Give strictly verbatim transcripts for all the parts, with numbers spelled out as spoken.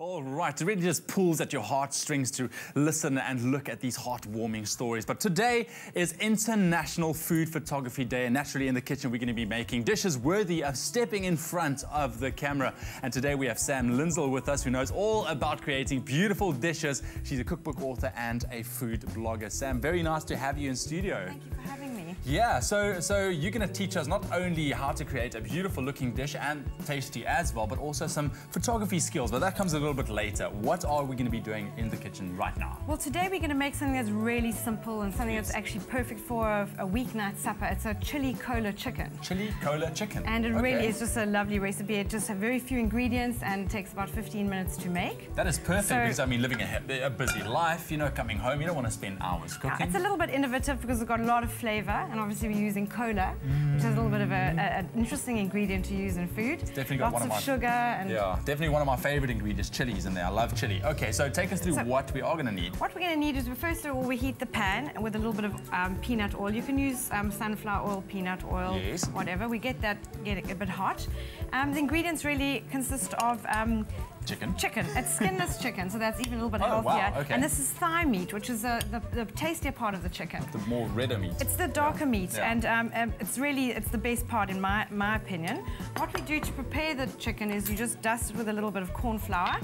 All right, it really just pulls at your heartstrings to listen and look at these heartwarming stories. But today is International Food Photography Day, and naturally in the kitchen we're going to be making dishes worthy of stepping in front of the camera. And today we have Sam Linzell with us, who knows all about creating beautiful dishes. She's a cookbook author and a food blogger. Sam, very nice to have you in studio. Thank you for having me. Yeah, so, so you're going to teach us not only how to create a beautiful looking dish and tasty as well, but also some photography skills, but that comes a little bit later. What are we going to be doing in the kitchen right now? Well, today we're going to make something that's really simple and something yes. that's actually perfect for a, a weeknight supper. It's a chili cola chicken. Chili cola chicken. And it okay. really is just a lovely recipe. It just has very few ingredients and takes about fifteen minutes to make. That is perfect so, because, I mean, living a, a busy life, you know, coming home, you don't want to spend hours cooking. Yeah, it's a little bit innovative because we've got a lot of flavor, and obviously we're using cola, mm. which is a little bit of a, a, an interesting ingredient to use in food. It's definitely got Lots one of, of my, sugar and... Yeah, definitely one of my favorite ingredients, chilies in there. I love chili. Okay, so take us through so, what we are going to need. What we're going to need is, first of all, we heat the pan with a little bit of um, peanut oil. You can use um, sunflower oil, peanut oil, yes. whatever. We get that get it a bit hot. Um, the ingredients really consist of... Um, Chicken? Chicken. It's skinless chicken, so that's even a little bit oh, healthier. Wow, okay. And this is thigh meat, which is a, the, the tastier part of the chicken. The more redder meat. It's the darker yeah. meat, yeah. and um, um, it's really it's the best part in my, my opinion. What we do to prepare the chicken is you just dust it with a little bit of corn flour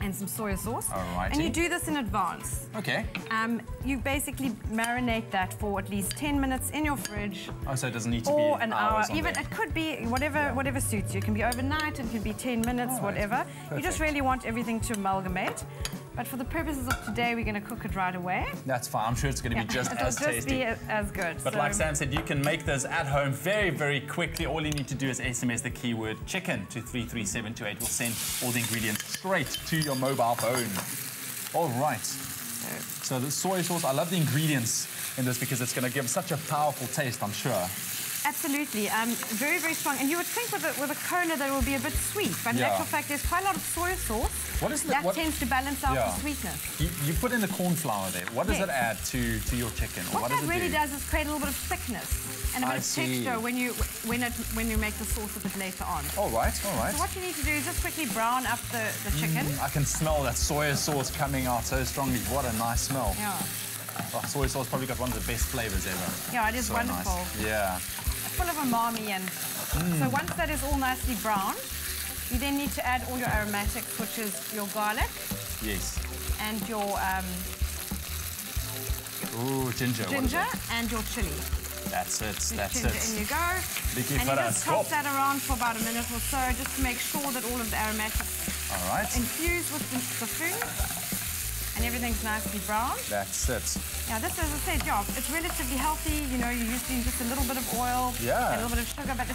and some soy sauce. Alrighty. And you do this in advance. Okay. Um, you basically marinate that for at least ten minutes in your fridge. Oh, so it doesn't need to be an hour. Or an hour. Even it could be whatever yeah. whatever suits you. It can be overnight, it can be ten minutes, oh, whatever. You just really want everything to amalgamate. But for the purposes of today, we're going to cook it right away. That's fine. I'm sure it's going to yeah. be just It'll as just tasty. It'll just be as good. But so. like Sam said, you can make this at home very, very quickly. All you need to do is S M S the keyword chicken to three three seven two eight. We'll send all the ingredients straight to your mobile phone. All right. So the soy sauce, I love the ingredients in this because it's going to give such a powerful taste, I'm sure. Absolutely, um, very, very strong. And you would think with a, with a cola that it would be a bit sweet, but in yeah. actual fact, there's quite a lot of soy sauce. What is the, that what, tends to balance out yeah. the sweetness. You, you put in the corn flour there. What does yes. it add to, to your chicken? What, what that does really do? does is create a little bit of thickness and a bit I of see. texture when you when it, when you make the sauce a bit later on. All right, all right. So what you need to do is just quickly brown up the, the chicken. Mm, I can smell that soy sauce coming out so strongly. What a nice smell. Yeah. Oh, soy sauce probably got one of the best flavors ever. Yeah, it is so wonderful. Nice. Yeah. Full of umami, and mm. so once that is all nicely browned, you then need to add all your aromatics, which is your garlic, yes, and your um, Ooh, ginger, ginger, and your chili. That's it. With that's ginger it. In you go, Licky and you just toss that around for about a minute or so, just to make sure that all of the aromatics all right. infuse with the, the food. And everything's nicely browned. That's it. Now this, as I said, yeah, it's relatively healthy. You know, you're using just a little bit of oil, yeah. a little bit of sugar, but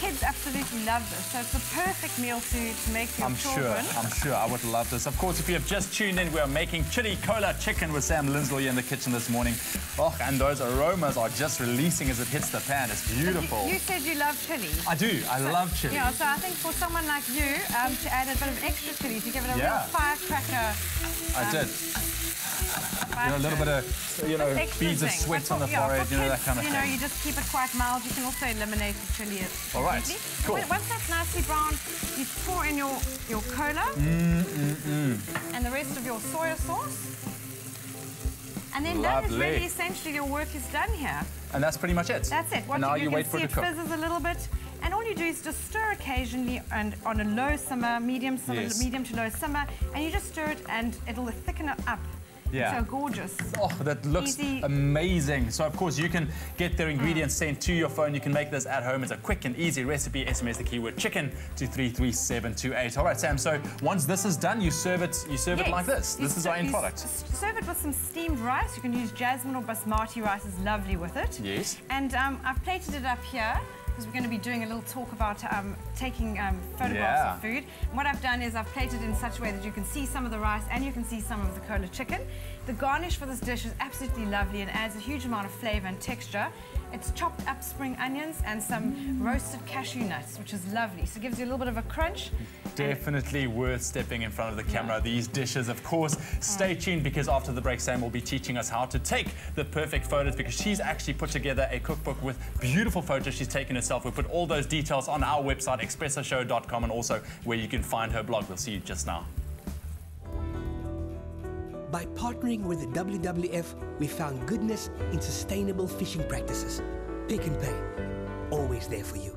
kids absolutely love this. So it's the perfect meal to, to make for your I'm children. sure, I'm sure I would love this. Of course, if you have just tuned in, we are making chili cola chicken with Sam Linzell here in the kitchen this morning. Oh, and those aromas are just releasing as it hits the pan. It's beautiful. You, you said you love chili. I do, I so, love chili. Yeah, so I think for someone like you, um, to add a bit of extra chili, to give it a yeah. real firecracker. Um, I did. You know, a little bit of, you know, beads of sweat on the forehead, you know, that kind of thing. You know, you just keep it quite mild. You can also eliminate the chili. All right, cool. Once that's nicely browned, you pour in your, your cola mm, mm, mm. and the rest of your soy sauce. And then that is really essentially your work is done here. And that's pretty much it. That's it. What and now you, you wait for it to cook. It fizzes a little bit. And all you do is just stir occasionally and on a low simmer, medium simmer, yes. medium to low simmer, and you just stir it and it'll thicken it up. Yeah. So gorgeous. Oh, that looks Easy. amazing. So, of course, you can get their ingredients mm. sent to your phone. You can make this at home. It's a quick and easy recipe. S M S the keyword chicken to three three seven two eight. All right, Sam, so once this is done, you serve it You serve yes. it like this. You this is our end product. Serve it with some steamed rice. You can use jasmine or basmati rice. It's lovely with it. Yes. And um, I've plated it up here, because we're going to be doing a little talk about um, taking um, photographs yeah. of food. And what I've done is I've plated it in such a way that you can see some of the rice and you can see some of the cola chicken. The garnish for this dish is absolutely lovely and adds a huge amount of flavour and texture. It's chopped up spring onions and some mm. roasted cashew nuts, which is lovely. So it gives you a little bit of a crunch. Definitely worth stepping in front of the camera. Yeah. These dishes, of course. Stay mm. tuned, because after the break, Sam will be teaching us how to take the perfect photos, because she's actually put together a cookbook with beautiful photos she's taken herself. We'll put all those details on our website, expresso show dot com, and also where you can find her blog. We'll see you just now. By partnering with the W W F, we found goodness in sustainable fishing practices. Pick n Pay, always there for you.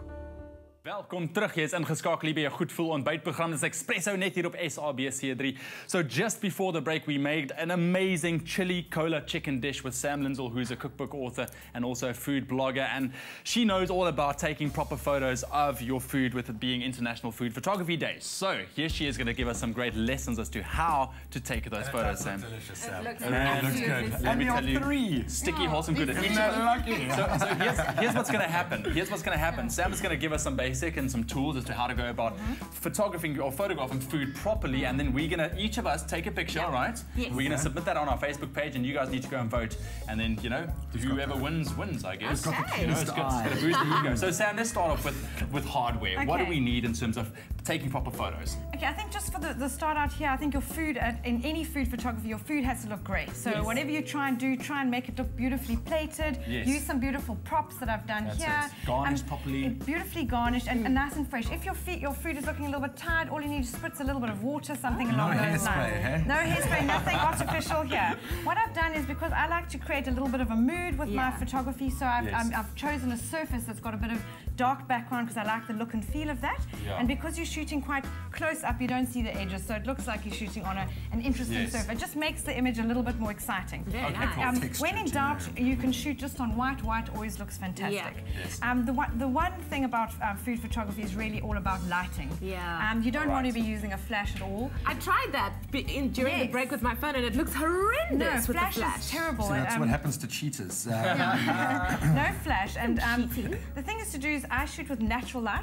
Welkom terug, jy is ingeskakel by jou Goed Voel ontbytprogram. Dis Expresso net hier op S A B C three. So just before the break we made an amazing chili cola chicken dish with Sam Linzell, who's a cookbook author and also a food blogger, and she knows all about taking proper photos of your food, with it being International Food Photography Day. So here she is going to give us some great lessons as to how to take those and photos, Sam. Delicious, Sam. It looks, and it looks good. Let and me tell you, three. Sticky, yeah. Wholesome good. Isn't that lucky? So, so here's, here's what's going to happen. Here's what's going to happen. Sam is going to give us some basic and some tools as to how to go about mm-hmm. photographing or photographing food properly, and then we're gonna each of us take a picture, yeah. right? Yes. We're gonna submit that on our Facebook page, and you guys need to go and vote. And then you know, whoever wins wins, I guess. Okay. You know, it's gonna, it's gonna boost the ego. So Sam, let's start off with with hardware. Okay. What do we need in terms of taking proper photos? Okay, I think just for the, the start out here, I think your food uh, in any food photography, your food has to look great. So yes. whatever you try and do, try and make it look beautifully plated. Yes. Use some beautiful props that I've done That's here. It. Garnish um, properly. Beautifully garnished. And, and nice and fresh. If your feet, your food is looking a little bit tired, all you need is spritz a little bit of water, something along those lines. No hairspray, nothing artificial here. What I've done is, because I like to create a little bit of a mood with yeah. my photography, so I've, yes. I've chosen a surface that's got a bit of dark background because I like the look and feel of that. Yeah. And because you're shooting quite close up, you don't see the edges, so it looks like you're shooting on a, an interesting yes. surface. It just makes the image a little bit more exciting. Very okay, nice. um, when in doubt, you can shoot just on white. White always looks fantastic. Yeah. Yes. Um, the, the one thing about um, food photography is really all about lighting. Yeah. Um, you don't right. want to be using a flash at all. I tried that in, during yes. the break with my phone, and it looks horrendous. No, with flash, the flash is terrible. So that's um, what happens to cheaters. Uh, no flash. And um, the thing is to do is I shoot with natural light,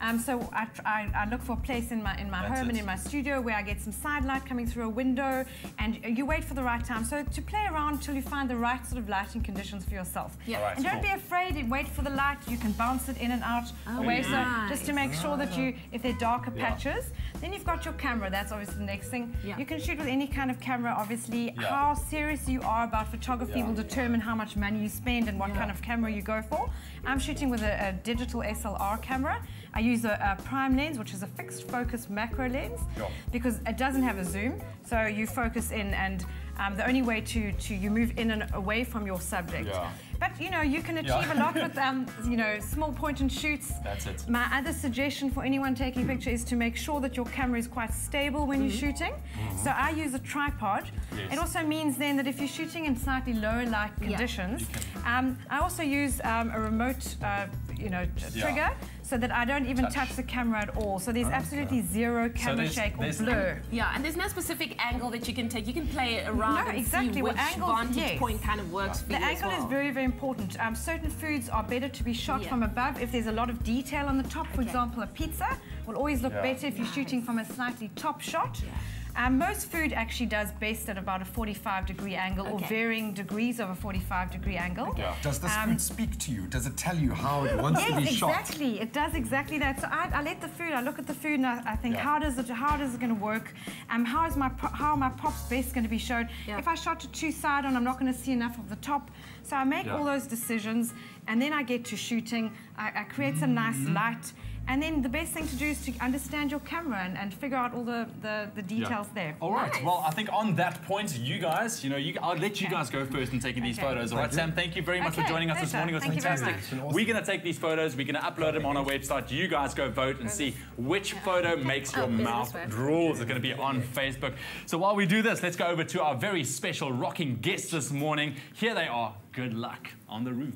um, so I, I, I look for a place in my in my That's home it. and in my studio where I get some side light coming through a window, and you wait for the right time. So to play around till you find the right sort of lighting conditions for yourself. Yeah. Right, and don't cool. be afraid. And wait for the light. You can bounce it in and out oh, away. Nice. So just to make sure that you, if they're darker yeah. patches, then you've got your camera. That's obviously the next thing. Yeah. You can shoot with any kind of camera. Obviously, yeah. how serious you are about photography yeah. will determine how much money you spend and what yeah. kind of camera you go for. I'm shooting with a, a digital S L R camera. I use a, a prime lens, which is a fixed focus macro lens, yeah. because it doesn't have a zoom, so you focus in, and um, the only way to, to you move in and away from your subject. Yeah. But you know, you can achieve yeah. a lot with um, you know, small point and shoots. That's it. My other suggestion for anyone taking a picture is to make sure that your camera is quite stable when mm-hmm. you're shooting. Mm-hmm. So I use a tripod. Yes. It also means then that if you're shooting in slightly lower light conditions, yeah. um, I also use um, a remote uh, you know, yeah. trigger, so that I don't even touch, touch the camera at all. So there's oh, absolutely okay. zero camera so shake or blur. An, yeah, and there's no specific angle that you can take. You can play it around no, and exactly. see which well, vantage yes. point kind of works yeah. for the you The angle as well. is very, very important. Um, certain foods are better to be shot yeah. from above. If there's a lot of detail on the top, for okay. example, a pizza will always look yeah. better if you're nice. shooting from a slightly top shot. Yeah. Um, most food actually does best at about a forty-five degree angle okay. or varying degrees of a forty-five degree angle. Yeah. Does this um, food speak to you? Does it tell you how it wants yes, to be exactly. shot? Exactly, it does exactly that. So I, I let the food, I look at the food, and I, I think yeah. how does it, how does it going to work? Um, how is my how are my props best going to be shown? Yeah. If I shot to two side on, I'm not going to see enough of the top. So I make yeah. all those decisions, and then I get to shooting. I, I create some nice mm-hmm. light. And then the best thing to do is to understand your camera and, and figure out all the, the, the details yeah. there. All right. Nice. Well, I think on that point, you guys, you know, you, I'll let you okay. guys go first in taking okay. these photos. All right, Sam, thank you very much okay. for joining us Pleasure. this morning. It was thank fantastic. Awesome. We're going to take these photos. We're going to upload them on our website. You guys go vote and see which photo makes your oh, mouth drool. It's going to be on Facebook. So while we do this, let's go over to our very special rocking guests this morning. Here they are. Good luck on the route.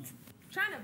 China.